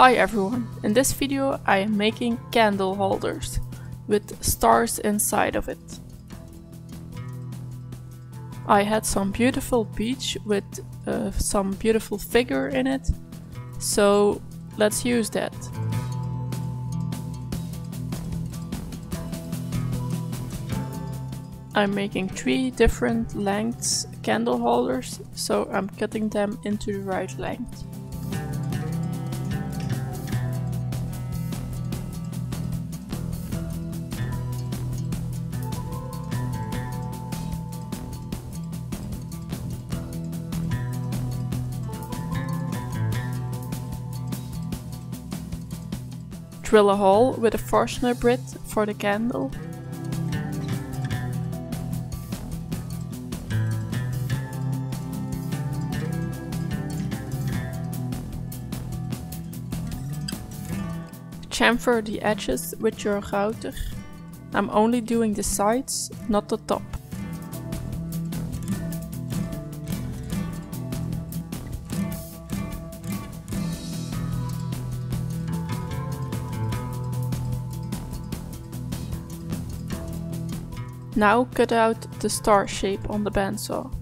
Hi everyone, in this video I am making candle holders with stars inside of it. I had some beautiful beech with some beautiful figure in it, so let's use that. I'm making three different lengths candle holders, so I'm cutting them into the right length. Drill a hole with a Forstner bit for the candle. Chamfer the edges with your router. I'm only doing the sides, not the top. Now cut out the star shape on the bandsaw.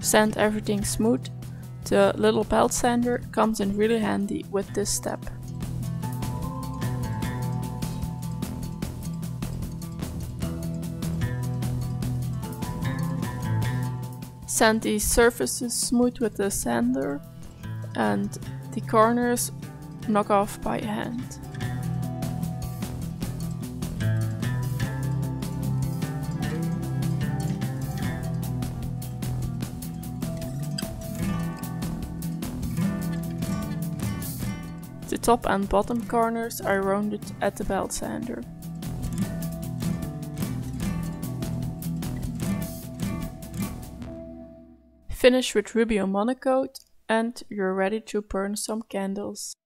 Sand everything smooth. The little belt sander comes in really handy with this step. Sand these surfaces smooth with the sander, and the corners knock off by hand. The top and bottom corners are rounded at the belt sander. Finish with Rubio Monocoat and you're ready to burn some candles.